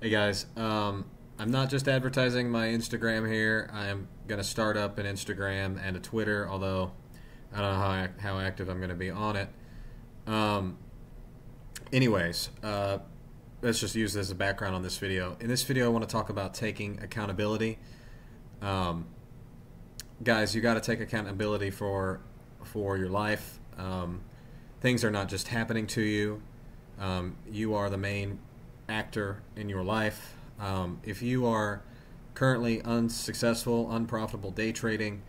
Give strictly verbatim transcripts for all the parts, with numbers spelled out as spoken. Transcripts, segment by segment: Hey guys, um, I'm not just advertising my Instagram here. I'm going to start up an Instagram and a Twitter, although I don't know how, how active I'm going to be on it. Um, anyways, uh, let's just use this as a background on this video. In this video, I want to talk about taking accountability. Um, guys, you got to take accountability for, for your life. Um, things are not just happening to you. Um, you are the main actor in your life. Um, if you are currently unsuccessful, unprofitable day trading,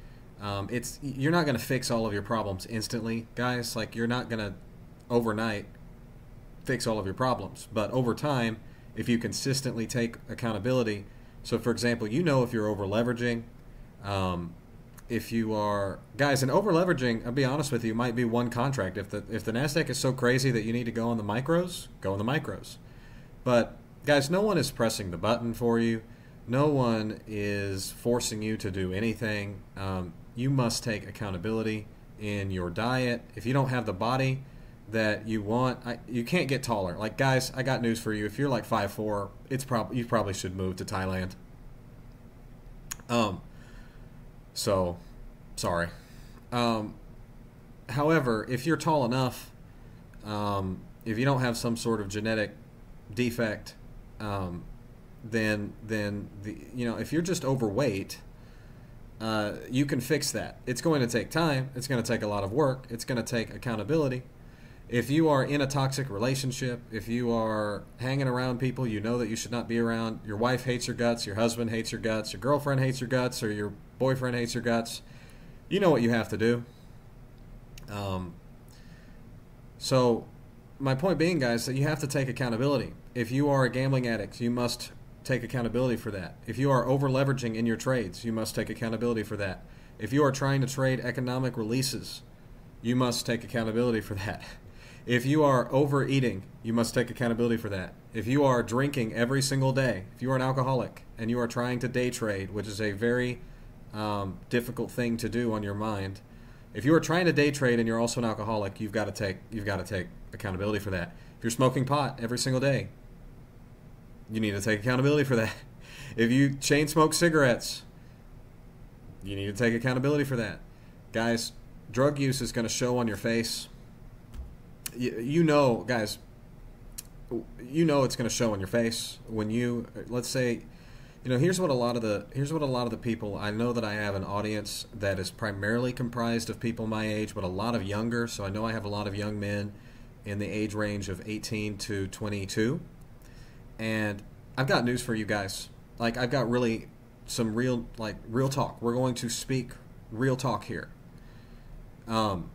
um, it's you're not going to fix all of your problems instantly, guys. Like, you're not going to overnight fix all of your problems, but over time, if you consistently take accountability. So, for example, you know if you're over leveraging, um, if you are, guys, and over leveraging, I'll be honest with you, might be one contract. If the if the NASDAQ is so crazy that you need to go on the micros, go on the micros. But guys, no one is pressing the button for you. No one is forcing you to do anything. Um, you must take accountability in your diet. If you don't have the body that you want, I, you can't get taller. Like, guys, I got news for you. If you're like five foot four, it's prob you probably should move to Thailand. Um, so, sorry. Um, however, if you're tall enough, um, if you don't have some sort of genetic defect, um, then then the you know if you're just overweight, uh, you can fix that. It's going to take time. It's going to take a lot of work. It's going to take accountability. If you are in a toxic relationship, if you are hanging around people you know that you should not be around, your wife hates your guts, your husband hates your guts, your girlfriend hates your guts, or your boyfriend hates your guts, you know what you have to do. Um, so my point being, guys, that you have to take accountability. If you are a gambling addict, you must take accountability for that. If you are over-leveraging in your trades, you must take accountability for that. If you are trying to trade economic releases, you must take accountability for that. If you are overeating, you must take accountability for that. If you are drinking every single day, if you are an alcoholic and you are trying to day trade, which is a very um, difficult thing to do on your mind, if you are trying to day trade and you're also an alcoholic, you've got to take you've got to take accountability for that. If you're smoking pot every single day, you need to take accountability for that. If you chain smoke cigarettes, you need to take accountability for that. Guys, drug use is going to show on your face. You, you know, guys, you know it's going to show on your face when you, let's say, you know, here's what a lot of the here's what a lot of the people, I know that I have an audience that is primarily comprised of people my age, but a lot of younger. So I know I have a lot of young men in the age range of eighteen to twenty-two, and I've got news for you guys. Like, I've got really some real like real talk. We're going to speak real talk here. Um,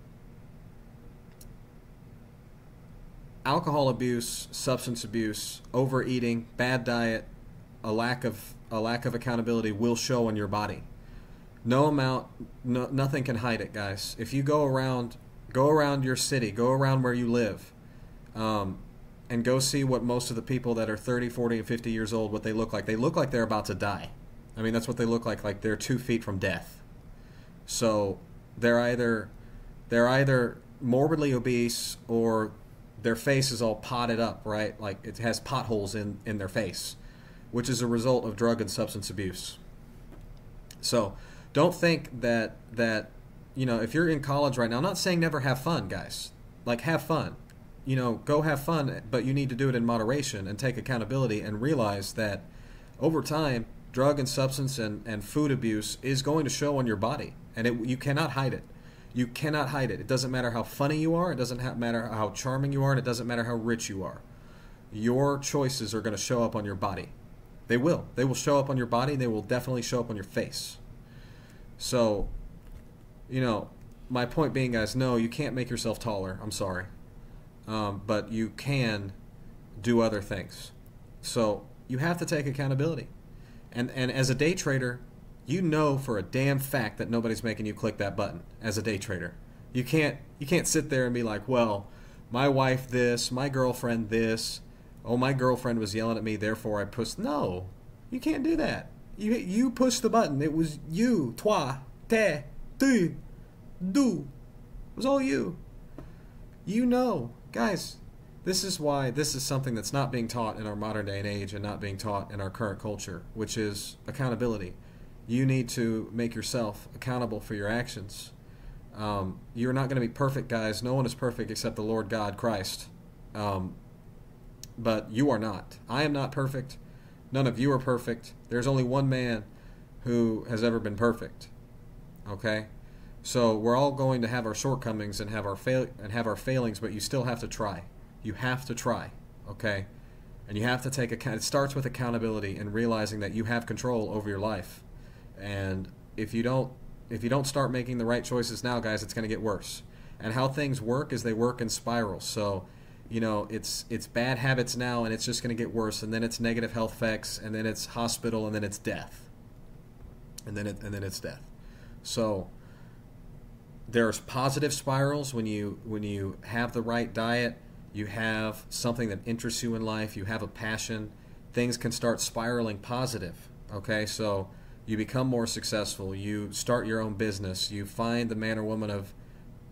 alcohol abuse, substance abuse, overeating, bad diet, a lack of a lack of accountability will show on your body. No amount, no, nothing can hide it, guys. If you go around, go around your city, go around where you live, um, and go see what most of the people that are thirty, forty, and fifty years old, what they look like. They look like they're about to die. I mean, that's what they look like. Like, they're two feet from death. So they're either they're either morbidly obese, or their face is all potted up, right? Like, it has potholes in in their face, which is a result of drug and substance abuse. So don't think that, that you know, if you're in college right now, I'm not saying never have fun, guys. Like, have fun. You know, go have fun, but you need to do it in moderation and take accountability and realize that over time, drug and substance and, and food abuse is going to show on your body, and it, you cannot hide it. You cannot hide it. It doesn't matter how funny you are. It doesn't matter how charming you are, and it doesn't matter how rich you are. Your choices are going to show up on your body. They will. They will show up on your body. They will definitely show up on your face. So, you know, my point being, guys, no, you can't make yourself taller. I'm sorry. Um, but you can do other things. So you have to take accountability. And, and as a day trader, you know for a damn fact that nobody's making you click that button as a day trader. You can't, you can't sit there and be like, well, my wife this, my girlfriend this, oh, my girlfriend was yelling at me, therefore I pushed. No, you can't do that. You you pushed the button. It was you. Toi, te, tu, du. It was all you. You know, guys, This is why this is something that's not being taught in our modern day and age and not being taught in our current culture, which is accountability. You need to make yourself accountable for your actions. Um, you're not going to be perfect, guys. No one is perfect except the Lord God, Christ. Um, but you are not. I am not perfect. None of you are perfect. There's only one man who has ever been perfect. Okay? So we're all going to have our shortcomings and have our fail and have our failings, but you still have to try. You have to try, okay? And you have to take account. It starts with accountability and realizing that you have control over your life. And if you don't, if you don't start making the right choices now, guys, it's going to get worse. And how things work is they work in spirals. So, you know, it's it's bad habits now, and it's just going to get worse. And then it's negative health effects, and then it's hospital, and then it's death, and then it, and then it's death. So there's positive spirals when you when you have the right diet. You have something that interests you in life, you have a passion, things can start spiraling positive, okay? So you become more successful, you start your own business, you find the man or woman of,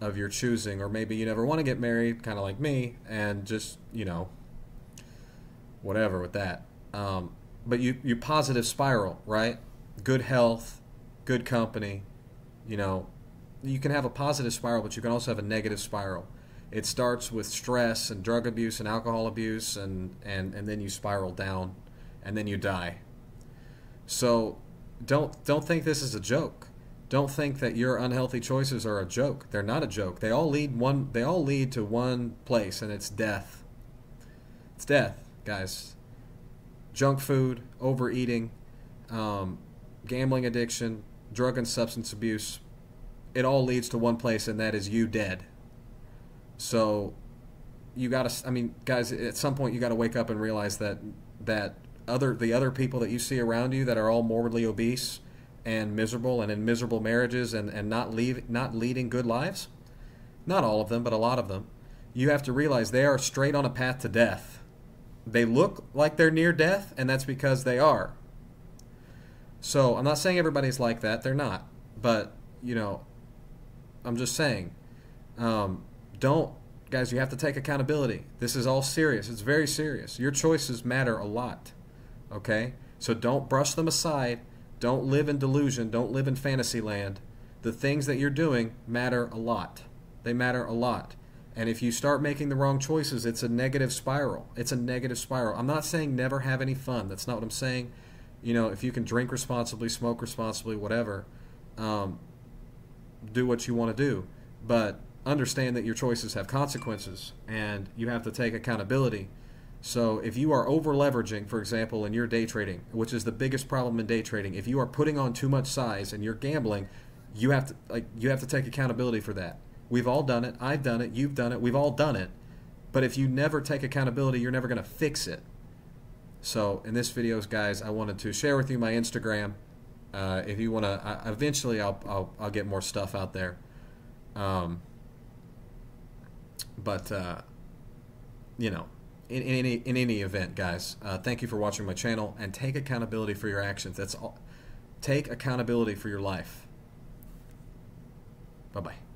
of your choosing, or maybe you never want to get married, kind of like me, and just, you know, whatever with that. Um, but you, you positive spiral, right? Good health, good company, you know, you can have a positive spiral, but you can also have a negative spiral. It starts with stress and drug abuse and alcohol abuse, and, and, and then you spiral down, and then you die. So don't, don't think this is a joke. Don't think that your unhealthy choices are a joke. They're not a joke. They all lead, one, they all lead to one place, and it's death. It's death, guys. Junk food, overeating, um, gambling addiction, drug and substance abuse. It all leads to one place, and that is you dead. So you got to, I mean, guys, at some point you got to wake up and realize that that other the other people that you see around you that are all morbidly obese and miserable and in miserable marriages and, and not leave not leading good lives, not all of them, but a lot of them, you have to realize they are straight on a path to death. They look like they're near death, and that's because they are. So I'm not saying everybody's like that. They're not. But, you know, I'm just saying, um, don't, guys, you have to take accountability. This is all serious. It's very serious. Your choices matter a lot, okay? So don't brush them aside. Don't live in delusion. Don't live in fantasy land. The things that you're doing matter a lot. They matter a lot. And if you start making the wrong choices, it's a negative spiral. It's a negative spiral. I'm not saying never have any fun. That's not what I'm saying. You know, if you can drink responsibly, smoke responsibly, whatever, um, do what you want to do. But understand that your choices have consequences, and you have to take accountability. So if you are over leveraging, for example, in your day trading, which is the biggest problem in day trading, if you are putting on too much size and you're gambling, you have to like you have to take accountability for that. We've all done it. I've done it. You've done it. We've all done it. But if you never take accountability, you're never going to fix it. So in this video, guys, I wanted to share with you my Instagram. Uh, if you want to, eventually I'll, I'll I'll get more stuff out there. Um, But, uh, you know, in, in, any, in any event, guys, uh, thank you for watching my channel, and take accountability for your actions. That's all. Take accountability for your life. Bye-bye.